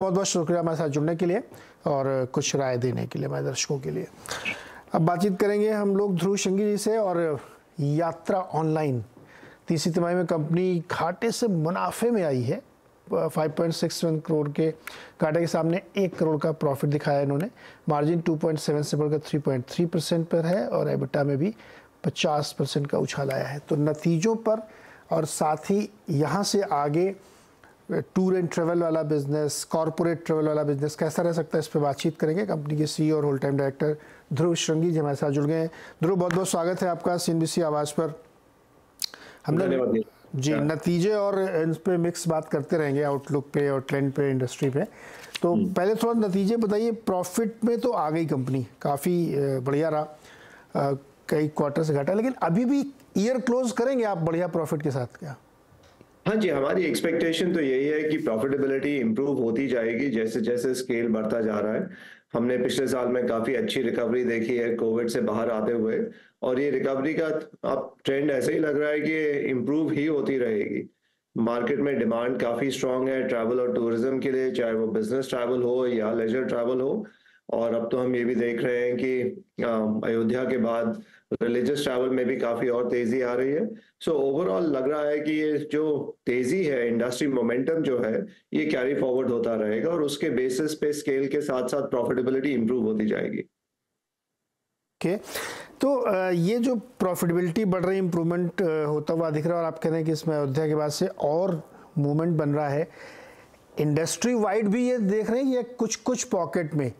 बहुत बहुत शुक्रिया हमारे साथ जुड़ने के लिए और कुछ राय देने के लिए हमारे दर्शकों के लिए। अब बातचीत करेंगे हम लोग ध्रुव श्रृंगी जी से और यात्रा ऑनलाइन। तीसरी तिमाही में कंपनी घाटे से मुनाफे में आई है। 5.61 करोड़ के घाटे के सामने 1 करोड़ का प्रॉफिट दिखाया इन्होंने। मार्जिन 2.7 से बढ़कर 3.3% पर है और एबिटा में भी 50% का उछाल आया है। तो नतीजों पर और साथ ही यहाँ से आगे टूर एंड ट्रैवल वाला बिजनेस, कॉर्पोरेट ट्रैवल वाला बिजनेस कैसा रह सकता है, इस पर बातचीत करेंगे। कंपनी के सीईओ और whole time director Dhruv Shringi ji हमारे साथ जुड़ गए हैं। ध्रुव, बहुत बहुत स्वागत है आपका सीएनबीसी आवाज़ पर। हमने जी नतीजे और इन पे मिक्स बात करते रहेंगे, आउटलुक पे और ट्रेंड पे, इंडस्ट्री पे। तो पहले थोड़ा नतीजे बताइए। प्रॉफिट में तो आ गई कंपनी, काफ़ी बढ़िया रहा, कई क्वार्टर से घटा, लेकिन अभी भी ईयर क्लोज करेंगे आप बढ़िया प्रॉफिट के साथ क्या? हाँ जी, हमारी एक्सपेक्टेशन तो यही है कि प्रॉफिटेबिलिटी इम्प्रूव होती जाएगी जैसे जैसे स्केल बढ़ता जा रहा है। हमने पिछले साल में काफ़ी अच्छी रिकवरी देखी है कोविड से बाहर आते हुए, और ये रिकवरी का अब ट्रेंड ऐसे ही लग रहा है कि इम्प्रूव ही होती रहेगी। मार्केट में डिमांड काफ़ी स्ट्रांग है ट्रैवल और टूरिज्म के लिए, चाहे वो बिजनेस ट्रैवल हो या लेजर ट्रैवल हो। और अब तो हम ये भी देख रहे हैं कि अयोध्या के बाद रिलीजियस ट्रैवल में भी काफ़ी और तेज़ी आ रही है। सो ओवरऑल लग रहा है कि ये जो तेज़ी है, इंडस्ट्री मोमेंटम जो है, ये कैरी फॉरवर्ड होता रहेगा और उसके बेसिस पे स्केल के साथ साथ प्रॉफिटेबिलिटी इम्प्रूव होती जाएगी। ओके, तो ये जो प्रॉफिटेबिलिटी बढ़ रही, इम्प्रूवमेंट होता हुआ दिख रहा है और आप कह रहे हैं कि इसमें अयोध्या के बाद से और मूवमेंट बन रहा है। इंडस्ट्री वाइड भी ये देख रहे हैं या कुछ कुछ पॉकेट में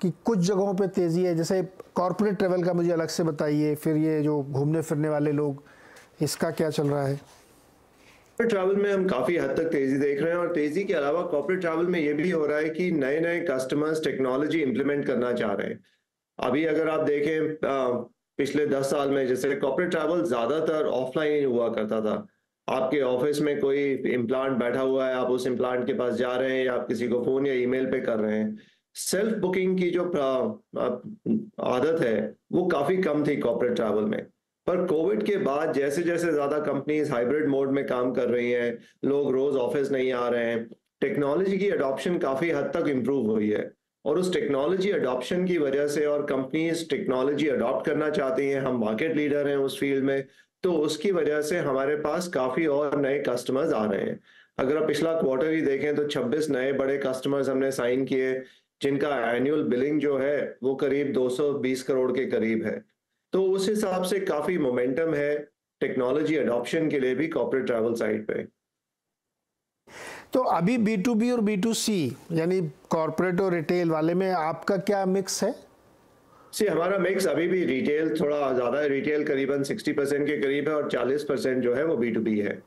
कि कुछ जगहों पे तेज़ी है? जैसे कॉर्पोरेट ट्रैवल का मुझे अलग से बताइए, फिर ये जो घूमने फिरने वाले लोग, इसका क्या चल रहा है? कॉर्पोरेट ट्रैवल में हम काफ़ी हद तक तेज़ी देख रहे हैं और तेज़ी के अलावा कॉर्पोरेट ट्रैवल में ये भी हो रहा है कि नए नए कस्टमर्स टेक्नोलॉजी इम्प्लीमेंट करना चाह रहे हैं। अभी अगर आप देखें पिछले 10 साल में, जैसे कॉर्पोरेट ट्रैवल ज़्यादातर ऑफलाइन हुआ करता था। आपके ऑफिस में कोई इम्प्लांट बैठा हुआ है, आप उस इम्प्लांट के पास जा रहे हैं या आप किसी को फ़ोन या ईमेल पे कर रहे हैं। सेल्फ बुकिंग की जो आदत है वो काफ़ी कम थी कॉर्पोरेट ट्रैवल में, पर कोविड के बाद जैसे जैसे ज़्यादा कंपनीज हाइब्रिड मोड में काम कर रही हैं, लोग रोज़ ऑफिस नहीं आ रहे हैं, टेक्नोलॉजी की अडॉप्शन काफ़ी हद तक इम्प्रूव हुई है। और उस टेक्नोलॉजी अडॉप्शन की वजह से, और कंपनीज टेक्नोलॉजी अडॉप्ट करना चाहती हैं, हम मार्केट लीडर हैं उस फील्ड में, तो उसकी वजह से हमारे पास काफ़ी और नए कस्टमर्स आ रहे हैं। अगर आप पिछला क्वार्टर ही देखें तो 26 नए बड़े कस्टमर्स हमने साइन किए, जिनका एनुअल बिलिंग जो है वो करीब 220 करोड़ के करीब है। तो उस हिसाब से काफ़ी मोमेंटम है टेक्नोलॉजी अडॉप्शन के लिए भी कॉर्पोरेट ट्रैवल साइड पे। तो अभी B2B और B2C यानी कॉर्पोरेट और रिटेल वाले में आपका क्या मिक्स है? सी, हमारा मिक्स अभी भी रिटेल थोड़ा ज़्यादा है। रिटेल करीबन 60% के करीब है और 40% जो है वो B2B है।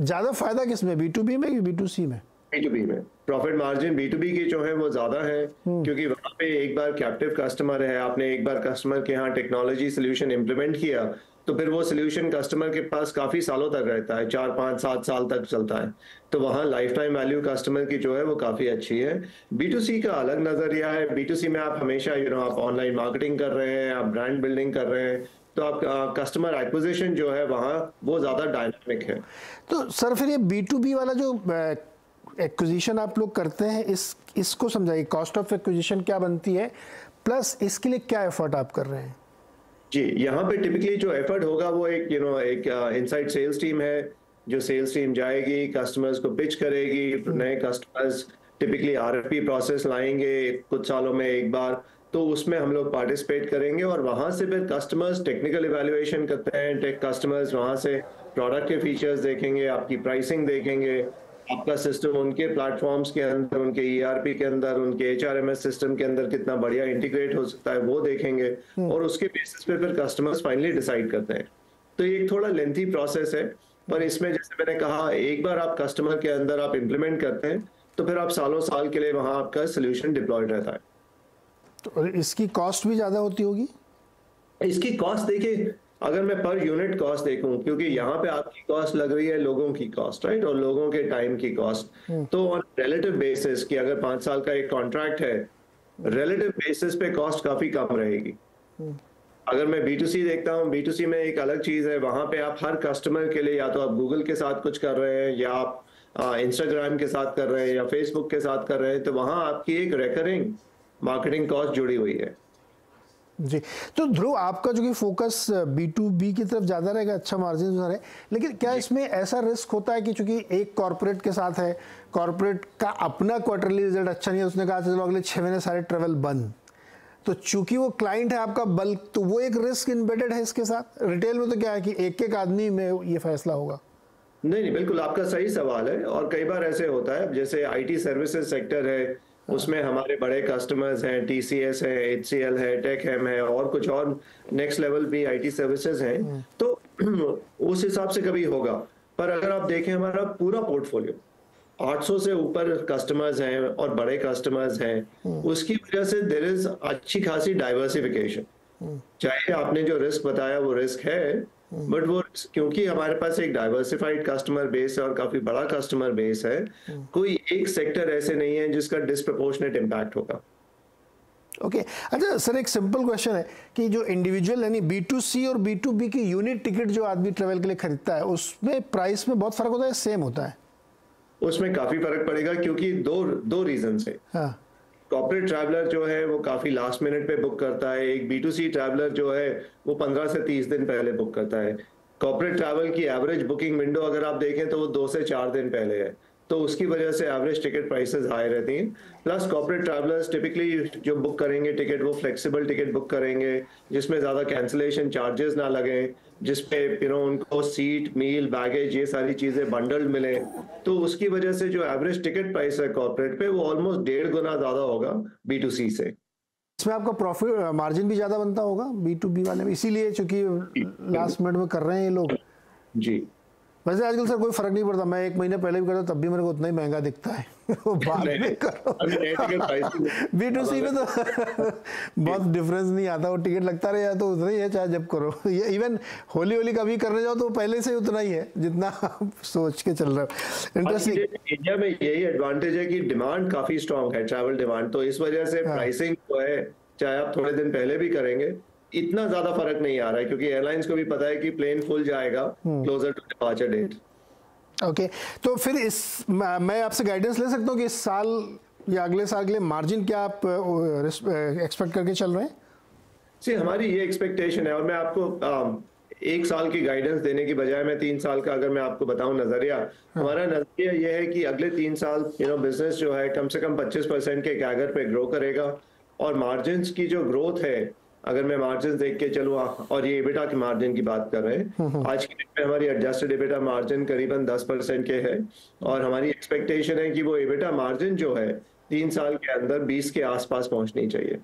ज़्यादा फायदा किस में, B2B में कि B2C में? B2B में प्रॉफिट मार्जिन B2B की जो है वो ज़्यादा है, क्योंकि वहाँ पे एक बार कैप्टिव कस्टमर है, आपने एक बार कस्टमर के यहाँ टेक्नोलॉजी सोल्यूशन इम्प्लीमेंट किया तो फिर वो सोल्यूशन कस्टमर के पास काफ़ी सालों तक रहता है, 4, 5, 7 साल तक चलता है। तो वहाँ लाइफ टाइम वैल्यू कस्टमर की जो है वो काफ़ी अच्छी है। B2C का अलग नज़रिया है। B2C में आप हमेशा आप ऑनलाइन मार्केटिंग कर रहे हैं, आप ब्रांड बिल्डिंग कर रहे हैं, तो आप कस्टमर एक्विजिशन जो है वहाँ वो ज़्यादा डायनामिक है। तो सर फिर ये B2B वाला जो एक्विजिशन आप लोग करते हैं, इसको समझाइए, कॉस्ट ऑफ एक्विजिशन क्या बनती है, प्लस इसके लिए क्या एफर्ट आप कर रहे हैं? जी, यहाँ पे टिपिकली जो एफर्ट होगा वो एक एक इनसाइड सेल्स टीम है, जो सेल्स टीम जाएगी, कस्टमर्स को पिच करेगी, नए कस्टमर्स टिपिकली RFP प्रोसेस लाएंगे कुछ सालों में एक बार, तो उसमें हम लोग पार्टिसिपेट करेंगे और वहाँ से फिर कस्टमर्स टेक्निकल इवेल्युएशन करते हैं। कस्टमर्स वहाँ से प्रोडक्ट के फीचर्स देखेंगे, आपकी प्राइसिंग देखेंगे, आपका सिस्टम उनके प्लेटफॉर्म्स के अंदर, उनके ERP के अंदर, उनके HRMS सिस्टम के अंदर कितना बढ़िया इंटीग्रेट हो सकता है वो देखेंगे और उसके बेसिस पे फिर कस्टमर्स फाइनली डिसाइड करते हैं। तो ये एक थोड़ा लेंथी प्रोसेस है, पर इसमें जैसे मैंने कहा, एक बार आप कस्टमर के अंदर आप इम्प्लीमेंट करते हैं तो फिर आप सालों साल के लिए वहाँ आपका सोल्यूशन डिप्लॉयड रहता है। तो इसकी कॉस्ट भी ज़्यादा होती होगी? इसकी कॉस्ट देखिए, अगर मैं पर यूनिट कॉस्ट देखूं, क्योंकि यहाँ पे आपकी कॉस्ट लग रही है लोगों की कॉस्ट, राइट, और लोगों के टाइम की कॉस्ट। तो ऑन रिलेटिव बेसिस कि अगर 5 साल का एक कॉन्ट्रैक्ट है, रिलेटिव बेसिस पे कॉस्ट काफ़ी कम रहेगी। अगर मैं B2C देखता हूँ, B2C में एक अलग चीज़ है, वहाँ पे आप हर कस्टमर के लिए या तो आप Google के साथ कुछ कर रहे हैं या आप इंस्टाग्राम के साथ कर रहे हैं या फेसबुक के साथ कर रहे हैं, तो वहाँ आपकी एक रेकरिंग मार्केटिंग कॉस्ट जुड़ी हुई है। जी, तो ध्रुव आपका जो कि फोकस B2B की तरफ ज़्यादा रहेगा, अच्छा मार्जिन है, लेकिन क्या इसमें ऐसा रिस्क होता है कि चूंकि एक कॉर्पोरेट के साथ है, कॉर्पोरेट का अपना क्वार्टरली रिजल्ट अच्छा नहीं है, उसने कहा चलो अगले 6 महीने सारे ट्रेवल बंद, तो चूंकि वो क्लाइंट है आपका बल्क, तो वो एक रिस्क इनबेडेड है इसके साथ। रिटेल में तो क्या है कि एक एक आदमी में ये फैसला होगा। नहीं, बिल्कुल आपका सही सवाल है और कई बार ऐसे होता है। जैसे IT सर्विसेज सेक्टर है, उसमें हमारे बड़े कस्टमर्स हैं, TCS है, HCL है, टेकहैम है और कुछ और नेक्स्ट लेवल भी IT सर्विसेज हैं, तो उस हिसाब से कभी होगा। पर अगर आप देखें हमारा पूरा पोर्टफोलियो 800 से ऊपर कस्टमर्स हैं और बड़े कस्टमर्स हैं, उसकी वजह से देयर इज अच्छी खासी डाइवर्सिफिकेशन। चाहे आपने जो रिस्क बताया वो रिस्क है, बट वो क्योंकि हमारे पास एक डाइवर्सिफाइड कस्टमर बेस है और काफी बड़ा कस्टमर बेस है, कोई एक सेक्टर ऐसे नहीं है जिसका डिस्प्रपोर्शनेट इम्पैक्ट होगा। ओके, अच्छा सर एक सिंपल क्वेश्चन है कि जो इंडिविजुअल यानी B2C और B2B की यूनिट टिकट जो आदमी ट्रेवल के लिए खरीदता है, उसमें प्राइस में बहुत फर्क होता है, सेम होता है? उसमें काफी फर्क पड़ेगा क्योंकि दो रीजन है। हाँ। कॉर्पोरेट ट्रैवलर जो है वो काफी लास्ट मिनट पे बुक करता है, एक B2C ट्रैवलर जो है वो 15 से 30 दिन पहले बुक करता है। कॉर्पोरेट ट्रैवल की एवरेज बुकिंग विंडो अगर आप देखें तो वो 2 से 4 दिन पहले है, तो उसकी वजह से एवरेज टिकट प्राइसेस हाई रहती हैं। प्लस कॉर्पोरेट ट्रैवलर्स टिपिकली जो बुक करेंगे टिकट, वो फ्लेक्सिबल टिकट बुक करेंगे जिसमें ज़्यादा कैंसिलेशन चार्जेस ना लगें, जिसपे उनको सीट, मील, बैगेज ये सारी चीज़ें बंडल्ड मिलें, तो उसकी वजह से जो एवरेज टिकट प्राइस है कॉर्पोरेट पे वो ऑलमोस्ट 1.5 गुना ज़्यादा होगा B2C से। इसमें आपका प्रॉफिट मार्जिन भी ज़्यादा बनता होगा B2B वाले में, इसीलिए चूँकि लास्ट मिनट में कर रहे हैं ये लोग। जी, वैसे आजकल सर कोई फर्क नहीं पड़ता, मैं 1 महीने पहले भी करता तब भी मेरे को उतना ही महंगा दिखता है। बाद में करो। B2C में तो बहुत डिफरेंस नहीं आता, वो टिकट लगता रहे या तो उतना ही है चाहे जब करो। ये इवन होली कभी करने जाओ तो पहले से उतना ही है जितना आप सोच के चल रहे हो। इंटरेस्टिंग। इंडिया में यही एडवांटेज है कि डिमांड काफी स्ट्रॉन्ग है, ट्रैवल डिमांड, तो इस वजह से प्राइसिंग जो है चाहे आप थोड़े दिन पहले भी करेंगे इतना ज्यादा फर्क नहीं आ रहा है, क्योंकि एयरलाइंस को भी पता है कि प्लेन फुल जाएगा closer to departure date. Okay, तो फिर इस मैं आपसे गाइडेंस ले सकता हूँ कि इस साल या अगले साल के लिए मार्जिन क्या आप एक्सपेक्ट करके चल रहे हैं? जी, हमारी ये एक्सपेक्टेशन है और मैं आपको 1 साल की गाइडेंस देने की बजाय मैं 3 साल का अगर मैं आपको बताऊं नजरिया, हमारा नजरिया ये है कि अगले 3 साल बिजनेस जो है कम से कम 25% के CAGR पे ग्रो करेगा और मार्जिन की जो ग्रोथ है, अगर मैं मार्जिन देख के चलूँ और ये EBITDA के मार्जिन की बात कर रहे हैं, आज की डेट में हमारी एडजस्टेड EBITDA मार्जिन करीबन 10% के है और हमारी एक्सपेक्टेशन है कि वो EBITDA मार्जिन जो है 3 साल के अंदर 20 के आसपास पहुंचनी चाहिए।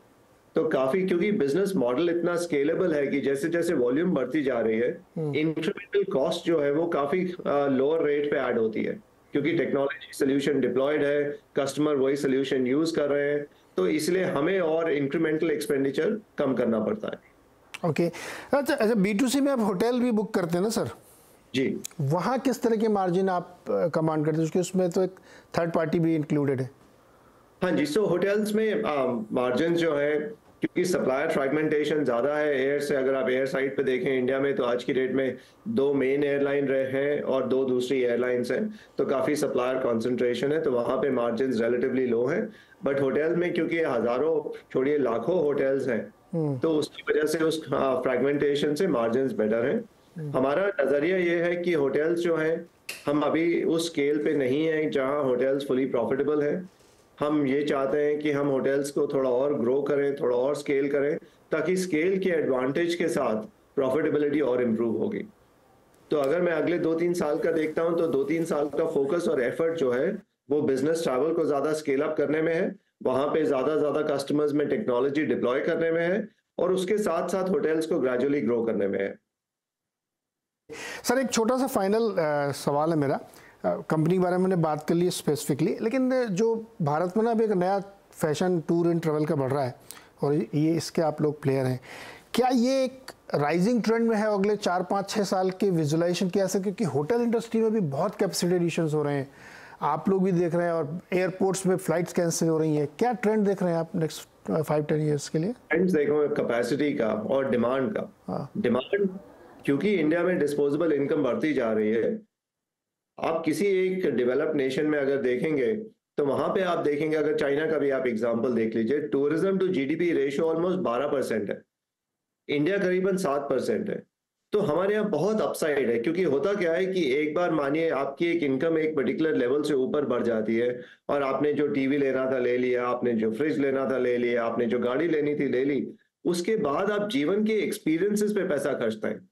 तो काफी, क्योंकि बिजनेस मॉडल इतना स्केलेबल है कि जैसे जैसे वॉल्यूम बढ़ती जा रही है इंक्रीमेंटल कॉस्ट जो है वो काफी लोअर रेट पे ऐड होती है, क्योंकि टेक्नोलॉजी सोल्यूशन डिप्लॉयड है, कस्टमर वही सोल्यूशन यूज कर रहे हैं, तो इसलिए हमें और इंक्रीमेंटल एक्सपेंडिचर कम करना पड़ता है। ओके, अच्छा B2C में आप होटल भी बुक करते हैं ना सर? जी। वहाँ किस तरह के मार्जिन आप कमांड करते हैं, क्योंकि उसमें तो एक थर्ड पार्टी भी इंक्लूडेड है। हाँ जी, सो होटल्स में मार्जिन जो है, क्योंकि सप्लायर फ्रैगमेंटेशन ज़्यादा है एयर से, अगर आप एयर साइड पे देखें इंडिया में तो आज की डेट में 2 मेन एयरलाइन हैं और 2 दूसरी एयरलाइंस हैं, तो काफ़ी सप्लायर कंसंट्रेशन है, तो वहाँ पे मार्जिन रिलेटिवली लो हैं। बट होटल में क्योंकि हज़ारों छोड़िए लाखों होटल्स हैं, तो उसकी वजह से उस फ्रैगमेंटेशन से मार्जिन बेटर हैं। हमारा नज़रिया ये है कि होटल्स जो हैं, हम अभी उस स्केल पे नहीं हैं जहाँ होटल्स फुली प्रॉफिटेबल हैं। हम ये चाहते हैं कि हम होटल्स को थोड़ा और ग्रो करें, थोड़ा और स्केल करें, ताकि स्केल के एडवांटेज के साथ प्रॉफिटेबिलिटी और इम्प्रूव होगी। तो अगर मैं अगले 2-3 साल का देखता हूं तो 2-3 साल का फोकस और एफर्ट जो है वो बिजनेस ट्रैवल को ज़्यादा स्केल अप करने में है, वहाँ पे ज़्यादा कस्टमर्स में टेक्नोलॉजी डिप्लॉय करने में है और उसके साथ साथ होटल्स को ग्रेजुअली ग्रो करने में है। सर एक छोटा सा फाइनल सवाल है मेरा, कंपनी के बारे में मैंने बात कर ली स्पेसिफिकली, लेकिन जो भारत में ना अभी एक नया फैशन टूर एंड ट्रैवल का बढ़ रहा है और ये इसके आप लोग प्लेयर हैं, क्या ये एक राइजिंग ट्रेंड में है अगले 4-5-6 साल के विजुलाइजेशन किया सर? क्योंकि होटल इंडस्ट्री में भी बहुत कैपेसिटी एडिशंस हो रहे हैं, आप लोग भी देख रहे हैं, और एयरपोर्ट्स में फ्लाइट्स कैंसिल हो रही हैं, क्या ट्रेंड देख रहे हैं आप नेक्स्ट 5-10 ईयर्स के लिए? ट्रेंड देखो कैपेसिटी का और डिमांड का। डिमांड क्योंकि इंडिया में डिस्पोजेबल इनकम बढ़ती जा रही है, आप किसी एक डेवलप्ड नेशन में अगर देखेंगे तो वहां पे आप देखेंगे, अगर चाइना का भी आप एग्जांपल देख लीजिए, tourism to GDP ratio almost 12% है, इंडिया करीबन 7% है। तो हमारे यहाँ बहुत अपसाइड है, क्योंकि होता क्या है कि एक बार मानिए आपकी एक इनकम एक पर्टिकुलर लेवल से ऊपर बढ़ जाती है और आपने जो टीवी लेना था ले लिया, आपने जो फ्रिज लेना था ले लिया, आपने जो गाड़ी लेनी थी ले ली, उसके बाद आप जीवन के एक्सपीरियंसेस पे पैसा खर्चते हैं।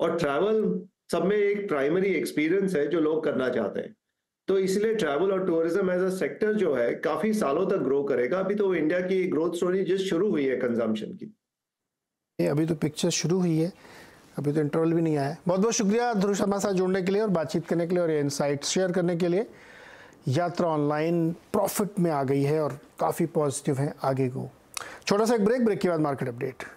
और ट्रैवल सब में एक प्राइमरी एक्सपीरियंस है जो लोग करना चाहते हैं, तो इसलिए ट्रैवल और टूरिज्म एज अ सेक्टर जो है काफी सालों तक ग्रो करेगा। अभी तो इंडिया की ग्रोथ स्टोरी जस्ट शुरू हुई है कंजम्पशन की, अभी तो पिक्चर शुरू हुई है, अभी तो इंटरवल भी नहीं आया है। बहुत बहुत शुक्रिया ध्रुव शर्मा साथ जुड़ने के लिए और बातचीत करने के लिए और ये इंसाइट शेयर करने के लिए। यात्रा ऑनलाइन प्रॉफिट में आ गई है और काफ़ी पॉजिटिव है आगे को। छोटा सा एक ब्रेक के बाद मार्केट अपडेट।